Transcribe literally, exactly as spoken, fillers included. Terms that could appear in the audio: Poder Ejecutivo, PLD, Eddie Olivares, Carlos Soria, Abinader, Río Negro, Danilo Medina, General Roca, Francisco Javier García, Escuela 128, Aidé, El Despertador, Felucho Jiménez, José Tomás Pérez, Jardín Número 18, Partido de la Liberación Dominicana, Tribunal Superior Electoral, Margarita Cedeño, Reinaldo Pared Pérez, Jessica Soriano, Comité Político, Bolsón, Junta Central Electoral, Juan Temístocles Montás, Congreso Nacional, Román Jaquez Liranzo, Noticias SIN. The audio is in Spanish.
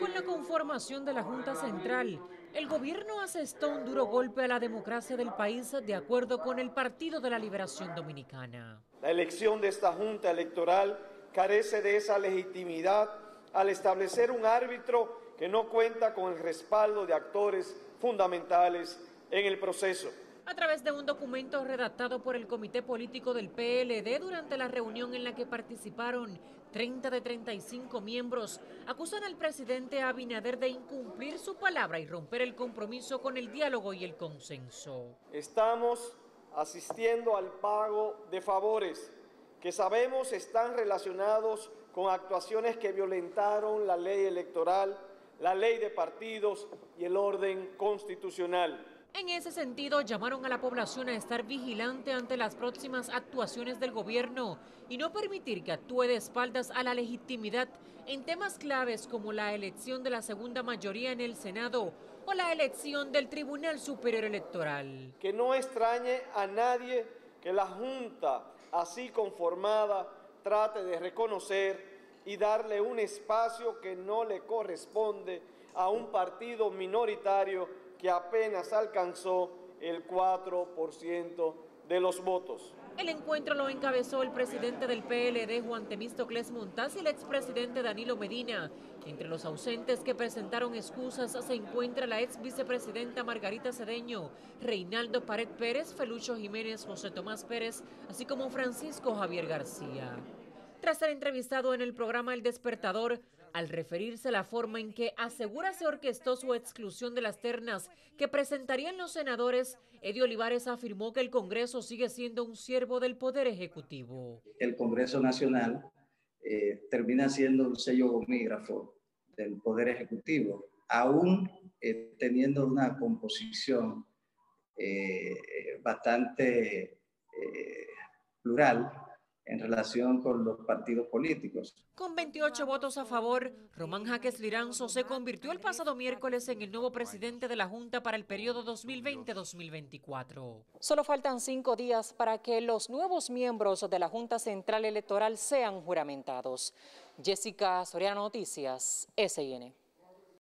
Con la conformación de la Junta Central, el gobierno asestó un duro golpe a la democracia del país de acuerdo con el Partido de la Liberación Dominicana. La elección de esta Junta Electoral carece de esa legitimidad al establecer un árbitro que no cuenta con el respaldo de actores fundamentales en el proceso. A través de un documento redactado por el Comité Político del P L D durante la reunión en la que participaron treinta de treinta y cinco miembros, acusan al presidente Abinader de incumplir su palabra y romper el compromiso con el diálogo y el consenso. Estamos asistiendo al pago de favores que sabemos están relacionados con actuaciones que violentaron la ley electoral, la ley de partidos y el orden constitucional. En ese sentido, llamaron a la población a estar vigilante ante las próximas actuaciones del gobierno y no permitir que actúe de espaldas a la legitimidad en temas claves como la elección de la segunda mayoría en el Senado o la elección del Tribunal Superior Electoral. Que no extrañe a nadie que la Junta, así conformada, trate de reconocer y darle un espacio que no le corresponde a un partido minoritario que apenas alcanzó el cuatro por ciento de los votos. El encuentro lo encabezó el presidente del P L D, Juan Temístocles Montás, y el expresidente Danilo Medina. Entre los ausentes que presentaron excusas se encuentra la ex vicepresidenta Margarita Cedeño, Reinaldo Pared Pérez, Felucho Jiménez, José Tomás Pérez, así como Francisco Javier García. Tras ser entrevistado en el programa El Despertador, al referirse a la forma en que asegura se orquestó su exclusión de las ternas que presentarían los senadores, Eddie Olivares afirmó que el Congreso sigue siendo un siervo del Poder Ejecutivo. El Congreso Nacional eh, termina siendo un sello gomígrafo del Poder Ejecutivo, aún eh, teniendo una composición eh, bastante eh, plural, en relación con los partidos políticos. Con veintiocho votos a favor, Román Jaquez Liranzo se convirtió el pasado miércoles en el nuevo presidente de la Junta para el periodo dos mil veinte dos mil veinticuatro. Solo faltan cinco días para que los nuevos miembros de la Junta Central Electoral sean juramentados. Jessica Soriano, Noticias S I N.